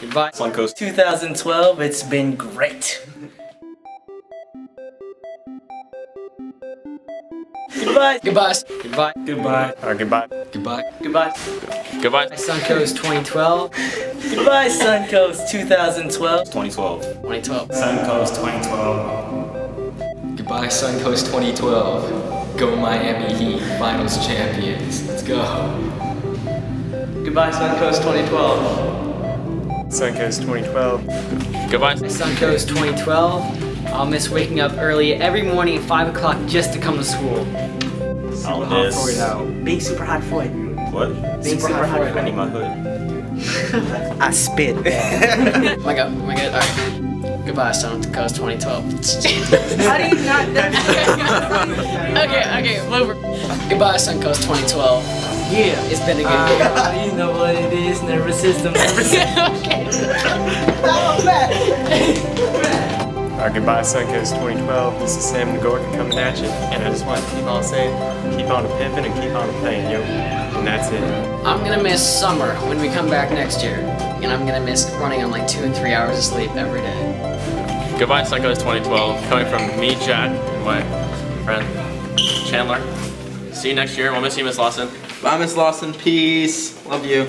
Goodbye, Suncoast 2012, it's been great. Goodbye. Goodbye. Goodbye. Goodbye. Goodbye. Goodbye. Goodbye. Goodbye. Suncoast 2012. Goodbye, Suncoast 2012. 2012. 2012. Suncoast 2012. Goodbye, Suncoast 2012. Go Miami Heat, Finals champions. Let's go. Goodbye, Suncoast 2012. Suncoast 2012. Goodbye, Suncoast 2012. I'll miss waking up early every morning at 5 o'clock just to come to school. All hot for it out. Being super hot for it. What? Being super hot for it. I need my hood. I spit. Oh my god, alright. Goodbye, Suncoast 2012. How do you not know? Okay, over. Goodbye, Suncoast 2012. Yeah. It's been a good day. How do you know what it is? Nervous system. Okay. That was bad. Alright, goodbye Suncoast 2012, this is Sam Nagorka coming at you, and I just want to keep on saying, keep on pimping and keep on playing, yo, and that's it. I'm gonna miss summer when we come back next year, and I'm gonna miss running on like 2 and 3 hours of sleep every day. Goodbye Suncoast 2012, coming from me, Jack, and my friend, Chandler. See you next year, we'll miss you, Miss Lawson. Bye Miss Lawson, peace, love you.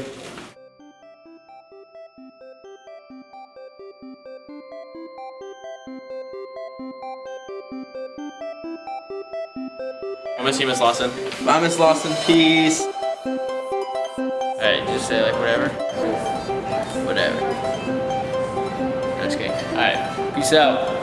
I miss you, Miss Lawson. Bye, Miss Lawson. Peace. Alright, just say like whatever. Whatever. That's good. Alright, peace out.